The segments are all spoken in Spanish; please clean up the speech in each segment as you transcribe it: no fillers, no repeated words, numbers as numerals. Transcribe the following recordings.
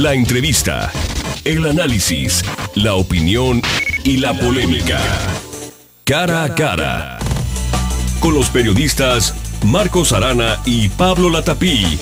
La entrevista, el análisis, la opinión y la polémica. Cara a cara. Con los periodistas Marcos Arana y Pablo Latapí.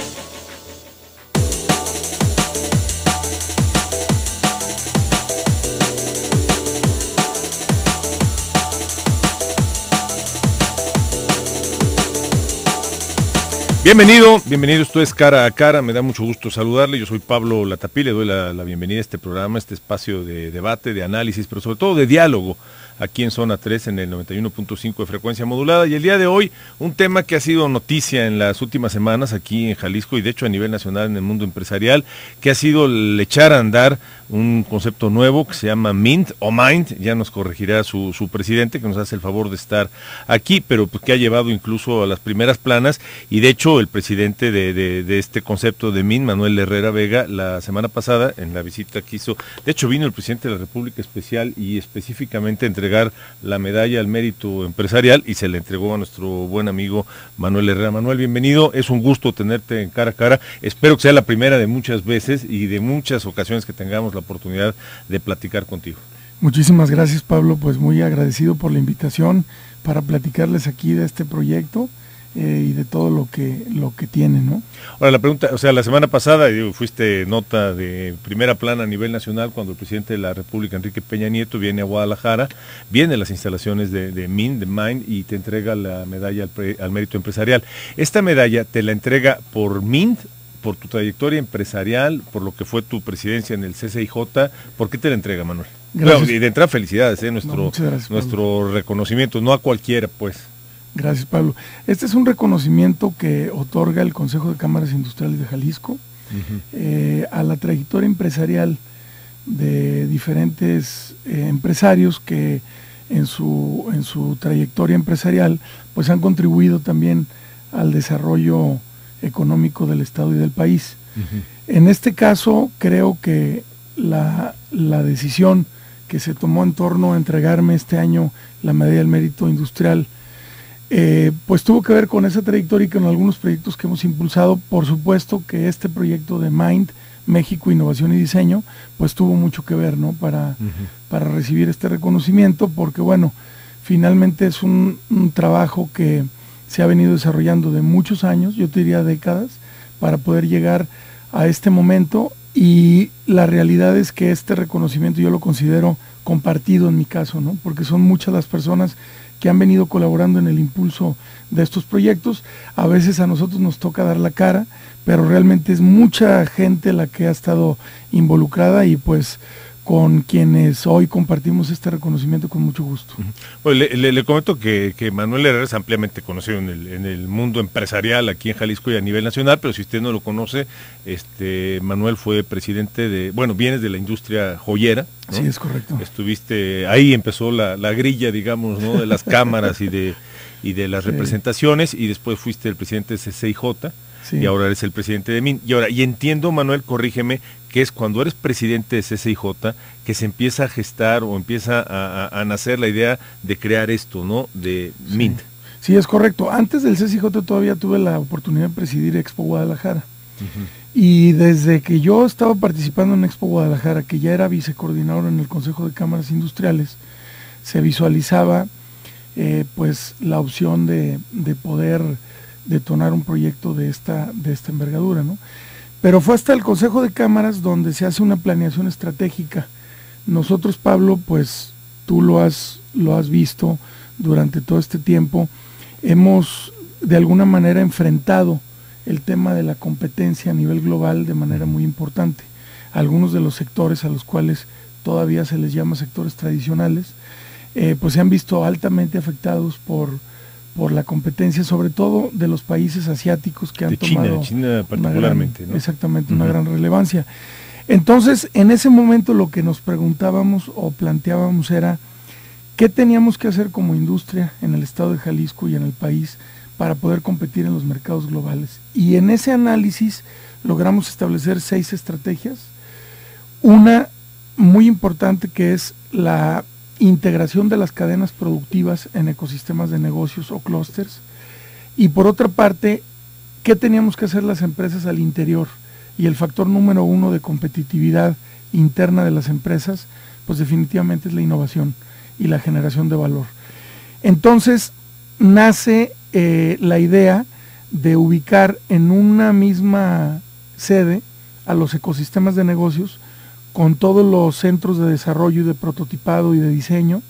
Bienvenido, esto es Cara a Cara, me da mucho gusto saludarle, yo soy Pablo Latapí, le doy la bienvenida a este programa, a este espacio de debate, de análisis, pero sobre todo de diálogo, aquí en Zona 3, en el 91.5 de frecuencia modulada, y el día de hoy, un tema que ha sido noticia en las últimas semanas aquí en Jalisco, y de hecho a nivel nacional en el mundo empresarial, que ha sido el echar a andar un concepto nuevo que se llama MIND, o MIND, ya nos corregirá su presidente, que nos hace el favor de estar aquí, pero pues que ha llevado incluso a las primeras planas, y de hecho el presidente de este concepto de MIND, Manuel Herrera Vega, la semana pasada, en la visita que hizo, de hecho vino el presidente de la República Especial y específicamente a entregar la medalla al mérito empresarial y se la entregó a nuestro buen amigo Manuel Herrera. Manuel, bienvenido, es un gusto tenerte en Cara a Cara, espero que sea la primera de muchas veces y de muchas ocasiones que tengamos la oportunidad de platicar contigo. Muchísimas gracias, Pablo, pues muy agradecido por la invitación para platicarles aquí de este proyecto y de todo lo que tiene, ¿no? Ahora la pregunta, o sea, la semana pasada fuiste nota de primera plana a nivel nacional cuando el presidente de la República, Enrique Peña Nieto, viene a Guadalajara, viene a las instalaciones de MIND y te entrega la medalla al mérito empresarial. ¿Esta medalla te la entrega por MIND, por tu trayectoria empresarial, por lo que fue tu presidencia en el CCIJ? ¿Por qué te la entrega, Manuel? Gracias. Bueno, y de entrada felicidades, nuestro reconocimiento, no a cualquiera, pues. Gracias, Pablo. Este es un reconocimiento que otorga el Consejo de Cámaras Industriales de Jalisco a la trayectoria empresarial de diferentes empresarios que en su trayectoria empresarial pues han contribuido también al desarrollo económico del Estado y del país. En este caso creo que la decisión que se tomó en torno a entregarme este año la medalla del mérito industrial pues tuvo que ver con esa trayectoria y con algunos proyectos que hemos impulsado. Por supuesto que este proyecto de MIND, México, Innovación y Diseño, pues tuvo mucho que ver, ¿no? Para recibir este reconocimiento, porque bueno, finalmente es un trabajo que se ha venido desarrollando de muchos años, yo te diría décadas, para poder llegar a este momento, y la realidad es que este reconocimiento yo lo considero compartido en mi caso, ¿no? Porque son muchas las personas que han venido colaborando en el impulso de estos proyectos. A veces a nosotros nos toca dar la cara, pero realmente es mucha gente la que ha estado involucrada y pues con quienes hoy compartimos este reconocimiento con mucho gusto. Bueno, le comento que Manuel Herrera es ampliamente conocido en el mundo empresarial aquí en Jalisco y a nivel nacional, pero si usted no lo conoce, Manuel fue presidente vienes de la industria joyera, ¿no? Sí, es correcto. Estuviste, ahí empezó la grilla, digamos, ¿no? De las cámaras y de las representaciones, y después fuiste el presidente de CCIJ. Sí. Y ahora eres el presidente de MIND. Y entiendo, Manuel, corrígeme, que es cuando eres presidente de CCIJ que se empieza a gestar o empieza a nacer la idea de crear esto, ¿no? De MIND. Sí. Sí, es correcto. Antes del CCIJ todavía tuve la oportunidad de presidir Expo Guadalajara. Y desde que yo estaba participando en Expo Guadalajara, que ya era vicecoordinador en el Consejo de Cámaras Industriales, se visualizaba pues la opción de poder detonar un proyecto de esta envergadura, ¿no? Pero fue hasta el Consejo de Cámaras donde se hace una planeación estratégica. Nosotros, Pablo, pues tú lo has visto durante todo este tiempo, hemos de alguna manera enfrentado el tema de la competencia a nivel global de manera muy importante. Algunos de los sectores a los cuales todavía se les llama sectores tradicionales, pues se han visto altamente afectados por la competencia, sobre todo de los países asiáticos que han tomado China particularmente, ¿no? Exactamente, una gran relevancia. Entonces, en ese momento lo que nos preguntábamos o planteábamos era ¿qué teníamos que hacer como industria en el estado de Jalisco y en el país para poder competir en los mercados globales? Y en ese análisis logramos establecer 6 estrategias. Una muy importante que es la integración de las cadenas productivas en ecosistemas de negocios o clústeres, y por otra parte, ¿qué teníamos que hacer las empresas al interior? y el factor número uno de competitividad interna de las empresas, pues definitivamente es la innovación y la generación de valor. Entonces nace la idea de ubicar en una misma sede a los ecosistemas de negocios con todos los centros de desarrollo y de prototipado y de diseño,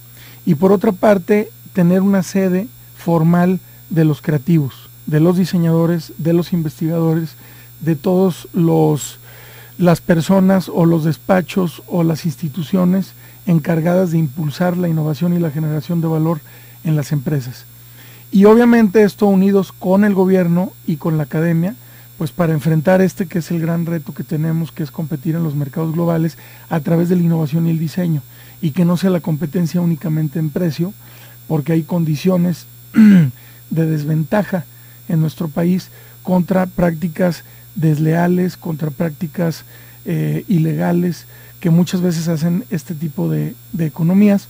y por otra parte tener una sede formal de los creativos, de los diseñadores, de los investigadores, de todos las personas o los despachos o las instituciones encargadas de impulsar la innovación y la generación de valor en las empresas. Y obviamente esto unidos con el gobierno y con la academia, pues para enfrentar este que es el gran reto que tenemos, que es competir en los mercados globales a través de la innovación y el diseño, y que no sea la competencia únicamente en precio, porque hay condiciones de desventaja en nuestro país contra prácticas desleales, contra prácticas ilegales que muchas veces hacen este tipo de economías.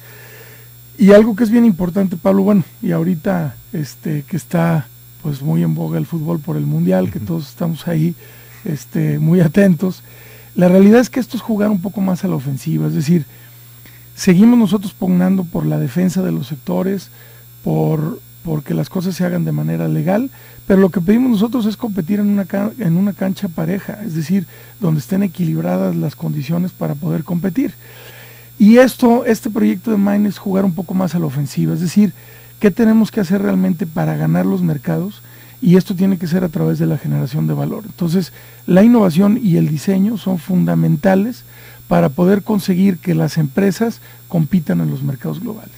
Y algo que es bien importante, Pablo, bueno, y ahorita que está pues muy en boga el fútbol por el Mundial, que todos estamos ahí muy atentos, la realidad es que esto es jugar un poco más a la ofensiva, es decir, seguimos nosotros pugnando por la defensa de los sectores, porque las cosas se hagan de manera legal, pero lo que pedimos nosotros es competir en una cancha pareja, es decir, donde estén equilibradas las condiciones para poder competir. Y este proyecto de MIND es jugar un poco más a la ofensiva, es decir, ¿qué tenemos que hacer realmente para ganar los mercados? Y esto tiene que ser a través de la generación de valor. Entonces, la innovación y el diseño son fundamentales para poder conseguir que las empresas compitan en los mercados globales.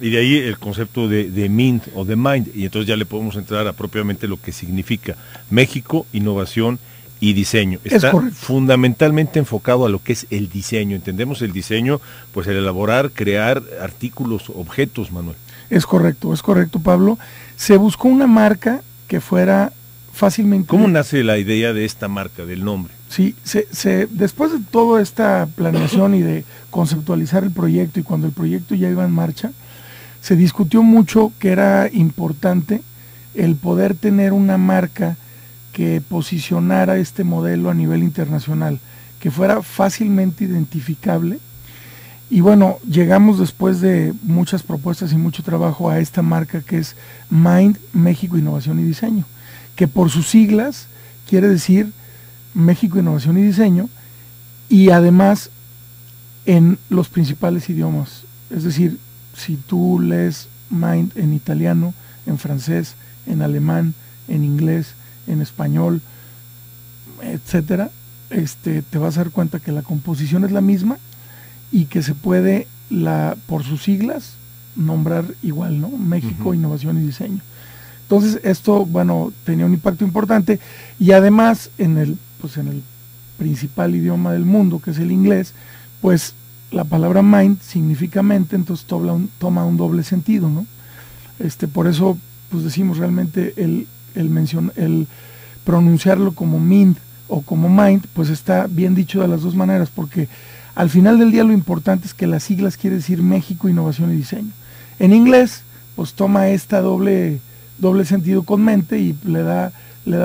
Y de ahí el concepto de MIND o de MIND, y entonces ya le podemos entrar a propiamente lo que significa México, innovación y diseño. Está fundamentalmente enfocado a lo que es el diseño. Entendemos el diseño, pues el elaborar, crear artículos, objetos, Manuel. Es correcto, Pablo. Se buscó una marca que fuera fácilmente... ¿Cómo nace la idea de esta marca, del nombre? Sí, después de toda esta planeación y de conceptualizar el proyecto, y cuando el proyecto ya iba en marcha, se discutió mucho que era importante el poder tener una marca que posicionara este modelo a nivel internacional, que fuera fácilmente identificable. Y bueno, llegamos después de muchas propuestas y mucho trabajo a esta marca que es MIND, México, Innovación y Diseño, que por sus siglas quiere decir México, Innovación y Diseño, y además en los principales idiomas. Es decir, si tú lees MIND en italiano, en francés, en alemán, en inglés, en español, etcétera, te vas a dar cuenta que la composición es la misma y que se puede, por sus siglas, nombrar igual, ¿no? México, Innovación y Diseño. Entonces, esto, bueno, tenía un impacto importante, y además en el principal idioma del mundo, que es el inglés, pues la palabra MIND significamente entonces toma un doble sentido, ¿no? Por eso pues decimos realmente el pronunciarlo como MIND o como MIND, pues está bien dicho de las dos maneras, porque al final del día lo importante es que las siglas quiere decir México, Innovación y Diseño. En inglés, pues toma esta doble sentido con mente y le da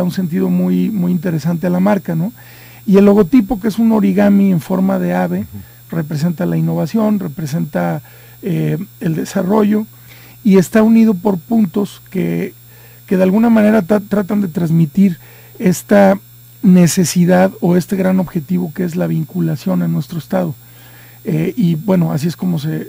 un sentido muy, muy interesante a la marca, ¿no? Y el logotipo, que es un origami en forma de ave, representa la innovación, representa el desarrollo, y está unido por puntos que de alguna manera tratan de transmitir esta necesidad o este gran objetivo que es la vinculación en nuestro estado. Y bueno, así es como se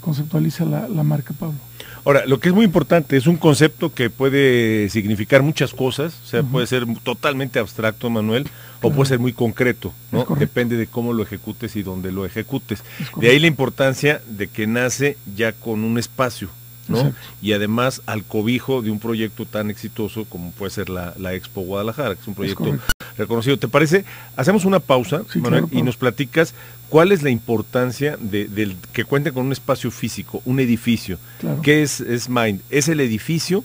conceptualiza la marca, Pablo. Ahora, lo que es muy importante, es un concepto que puede significar muchas cosas, o sea, puede ser totalmente abstracto, Manuel, o puede ser muy concreto, ¿no? Depende de cómo lo ejecutes y dónde lo ejecutes. De ahí la importancia de que nace ya con un espacio, ¿no? Exacto. Y además al cobijo de un proyecto tan exitoso como puede ser la Expo Guadalajara, que es un proyecto reconocido. ¿Te parece? Hacemos una pausa, sí, Manuel, claro, y nos platicas cuál es la importancia del que cuente con un espacio físico, un edificio. Claro. ¿Qué es MIND? ¿Es el edificio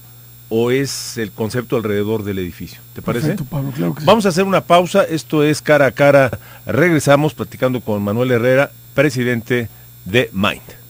o es el concepto alrededor del edificio? ¿Te parece? Perfecto, Pablo, claro que sí. Vamos a hacer una pausa. Esto es Cara a Cara. Regresamos platicando con Manuel Herrera, presidente de MIND.